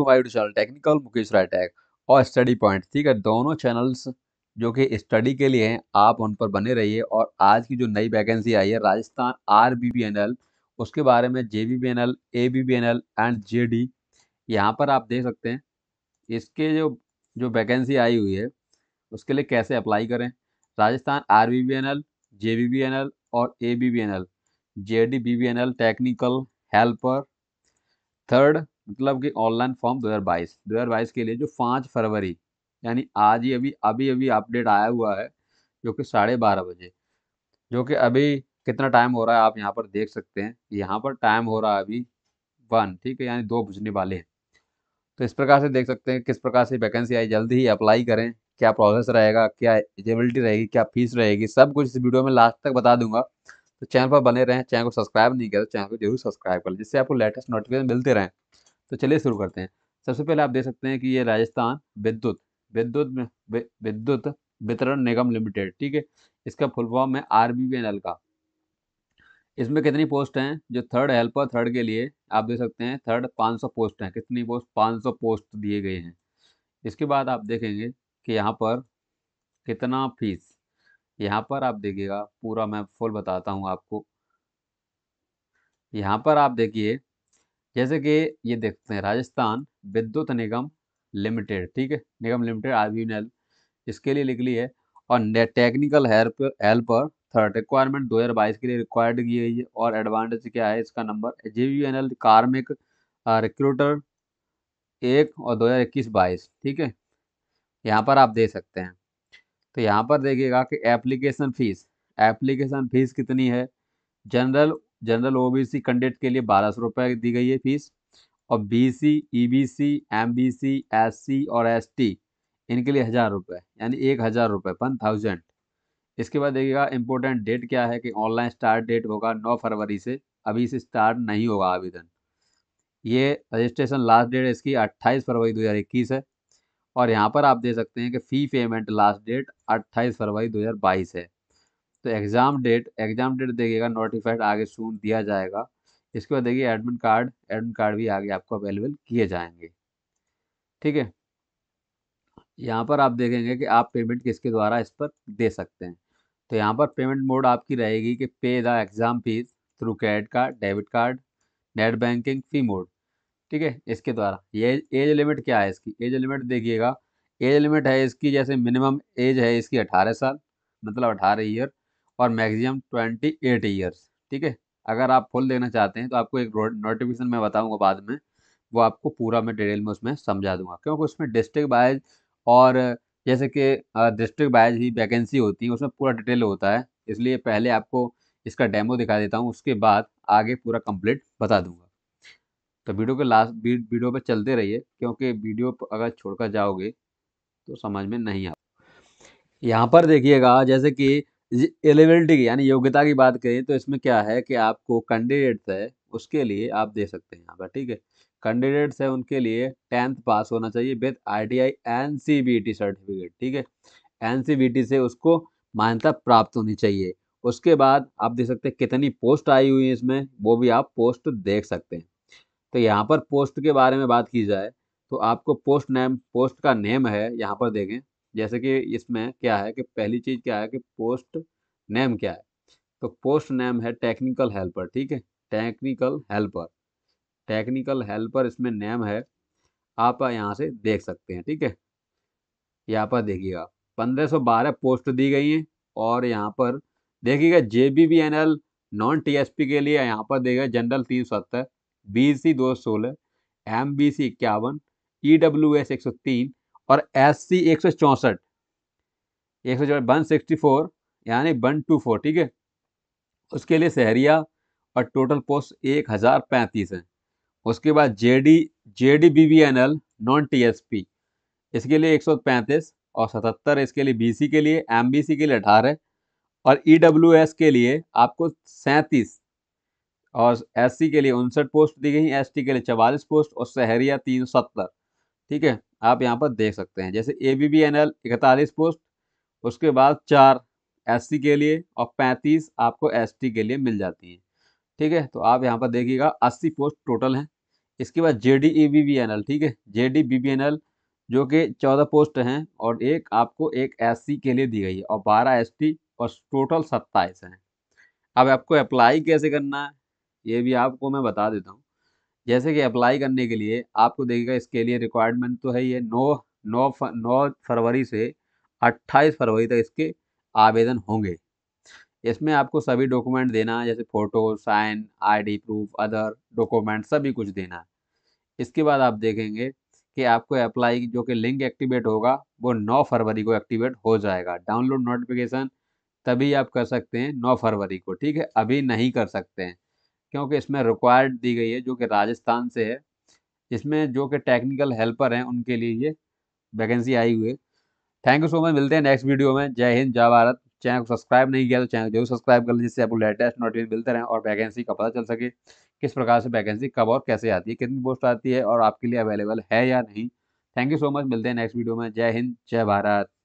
To my YouTube channel technical Mukesh Rai tag और study point, ठीक है। दोनों चैनल्स जो कि स्टडी के लिए हैं, आप उन पर बने रहिए। और आज की जो नई वैकेंसी आई है राजस्थान RVVNL, उसके बारे में JBBNL, AVVNL एंड JD, यहाँ पर आप देख सकते हैं इसके जो वैकेंसी आई हुई है उसके लिए कैसे अप्लाई करें। राजस्थान RVVNL, JVVNL और AVVNL, JDBBNL technical helper third, मतलब कि ऑनलाइन फॉर्म 2022 के लिए जो 5 फरवरी यानी आज ही अभी अपडेट आया हुआ है, जो कि 12:30 बजे, जो कि अभी कितना टाइम हो रहा है आप यहाँ पर देख सकते हैं। यहाँ पर टाइम हो रहा है अभी 1, ठीक है, यानी 2 बजने वाले हैं। तो इस प्रकार से देख सकते हैं किस प्रकार से वैकेंसी आई। जल्दी ही अप्लाई करें। क्या प्रोसेस रहेगा, क्या एलिजिबिलिटी रहेगी, क्या फीस रहेगी, सब कुछ इस वीडियो में लास्ट तक बता दूंगा। तो चैनल पर बने रहें। चैनल को सब्सक्राइब नहीं किया तो चैनल को जरूर सब्सक्राइब कर लें, जिससे आपको लेटेस्ट नोटिफिकेशन मिलते रहें। तो चलिए शुरू करते हैं। सबसे पहले आप देख सकते हैं कि ये राजस्थान विद्युत वितरण निगम लिमिटेड, ठीक है, इसका फुल फॉर्म है RVVNL का। इसमें कितनी पोस्ट हैं, जो थर्ड हेल्पर थर्ड के लिए आप देख सकते हैं थर्ड 500 पोस्ट हैं। कितनी पोस्ट, 500 पोस्ट दिए गए हैं। इसके बाद आप देखेंगे कि यहाँ पर कितना फीस, यहाँ पर आप देखिएगा पूरा मैं फुल बताता हूँ आपको। यहाँ पर आप देखिए, जैसे कि ये देखते हैं राजस्थान विद्युत निगम लिमिटेड, ठीक है, निगम लिमिटेड RVVNL इसके लिए निकली है। और टेक्निकल हेल्पर थर्ड रिक्वायरमेंट 2022 के लिए रिक्वायर्ड की गई है। और एडवांटेज क्या है इसका नंबर, JVVNL कार्मिक रिक्रूटर 1 और 2021-22, ठीक है, यहाँ पर आप देख सकते हैं। तो यहाँ पर देखिएगा कि एप्लीकेशन फीस कितनी है। जनरल OBC कैंडिडेट के लिए 1200 रुपये दी गई है फीस। और BC, EBC, MBC, SC और ST इनके लिए 1000 रुपये, यानी 1000 रुपये, 1000। इसके बाद देखिएगा इम्पोर्टेंट डेट क्या है कि ऑनलाइन स्टार्ट डेट होगा 9 फरवरी से, अभी से स्टार्ट नहीं होगा आवेदन। ये रजिस्ट्रेशन लास्ट डेट इसकी 28 फरवरी 2021 है। और यहाँ पर आप देख सकते हैं कि फ़ी पेमेंट लास्ट डेट 28 फरवरी 2022 है। तो एग्ज़ाम डेट देखिएगा नोटिफाइड आगे सून दिया जाएगा। इसके बाद देखिए एडमिट कार्ड भी आगे आपको अवेलेबल किए जाएंगे, ठीक है। यहाँ पर आप देखेंगे कि आप पेमेंट किसके द्वारा इस पर दे सकते हैं। तो यहाँ पर पेमेंट मोड आपकी रहेगी कि pay the exam fees through credit card, debit card, net banking, fee mode, ठीक है, इसके द्वारा। ये एज लिमिट क्या है इसकी, एज लिमिट देखिएगा, एज लिमिट है इसकी, जैसे मिनिमम एज है इसकी 18 साल, मतलब 18 ईयर, और मैक्सिमम 28 ईयर्स, ठीक है। अगर आप फुल देखना चाहते हैं तो आपको एक नोटिफिकेशन मैं बताऊँगा बाद में, वो आपको पूरा मैं डिटेल में उसमें समझा दूँगा, क्योंकि उसमें डिस्ट्रिक्ट वाइज और जैसे कि डिस्ट्रिक्ट वाइज ही वैकेंसी होती है, उसमें पूरा डिटेल होता है। इसलिए पहले आपको इसका डेमो दिखा देता हूँ, उसके बाद आगे पूरा कंप्लीट बता दूंगा। तो वीडियो पर चलते रहिए, क्योंकि वीडियो अगर छोड़कर जाओगे तो समझ में नहीं आता। यहाँ पर देखिएगा जैसे कि एलिजिबिलिटी यानी योग्यता की बात करें तो इसमें क्या है कि आपको कैंडिडेट्स है उसके लिए आप दे सकते हैं यहाँ पर, ठीक है। कैंडिडेट्स हैं उनके लिए 10th पास होना चाहिए विद ITI NCVT सर्टिफिकेट, ठीक है, NCVT से उसको मान्यता प्राप्त होनी चाहिए। उसके बाद आप देख सकते हैं कितनी पोस्ट आई हुई है इसमें, वो भी आप पोस्ट देख सकते हैं। तो यहाँ पर पोस्ट के बारे में बात की जाए तो आपको पोस्ट का नेम है, यहाँ पर देखें जैसे कि इसमें क्या है कि पहली चीज़ क्या है कि पोस्ट नेम क्या है। तो पोस्ट नेम है टेक्निकल हेल्पर, ठीक है, टेक्निकल हेल्पर इसमें नेम है, आप यहाँ से देख सकते हैं, ठीक है। यहाँ पर देखिएगा 1512 पोस्ट दी गई हैं। और यहाँ पर देखिएगा JBBNL नॉन TSP के लिए यहाँ पर देगा जनरल 370, BC 216, MBC 51, EWS 103 और SC 164, 164 यानी 124, ठीक है, उसके लिए शहरिया। और टोटल पोस्ट 1035 हैं। उसके बाद JDBBNL नॉन TSP इसके लिए 135 और 77 इसके लिए, BC के लिए, MBC के लिए 18 और EWS के लिए आपको 37 और SC के लिए 59 पोस्ट दी गई, ST के लिए 44 पोस्ट और शहरिया 370, ठीक है, आप यहाँ पर देख सकते हैं। जैसे AVVNL 41 पोस्ट, उसके बाद 4 SC के लिए और 35 आपको ST के लिए मिल जाती हैं, ठीक है। तो आप यहाँ पर देखिएगा 80 पोस्ट टोटल हैं। इसके बाद JdAVVNL, ठीक है, JdBBNL जो कि 14 पोस्ट हैं और एक आपको एक SC के लिए दी गई है और 12 ST और टोटल 27 हैं। अब आपको अप्लाई कैसे करना है ये भी आपको मैं बता देता हूँ। जैसे कि अप्लाई करने के लिए आपको देखिएगा, इसके लिए रिक्वायरमेंट तो है ये 9 फरवरी से 28 फरवरी तक इसके आवेदन होंगे। इसमें आपको सभी डॉक्यूमेंट देना है, जैसे photo, sign, ID proof, other document सभी कुछ देना है। इसके बाद आप देखेंगे कि आपको अप्लाई जो कि लिंक एक्टिवेट होगा वो 9 फरवरी को एक्टिवेट हो जाएगा। डाउनलोड नोटिफिकेशन तभी आप कर सकते हैं 9 फरवरी को, ठीक है, अभी नहीं कर सकते हैं क्योंकि इसमें रिक्वायर्ड दी गई है जो कि राजस्थान से है, जिसमें जो कि टेक्निकल हेल्पर हैं उनके लिए ये वैकेंसी आई हुई है। थैंक यू सो मच, मिलते हैं नेक्स्ट वीडियो में। जय हिंद, जय भारत। चैनल को सब्सक्राइब नहीं किया तो चैनल जरूर सब्सक्राइब कर लीजिए, जिससे आपको लेटेस्ट नोटिफिकेशन मिलते रहें और वैकेंसी का पता चल सके, किस प्रकार से वैकेंसी कब और कैसे आती है, कितनी पोस्ट आती है और आपके लिए अवेलेबल है या नहीं। थैंक यू सो मच, मिलते हैं नेक्स्ट वीडियो में। जय हिंद, जय भारत।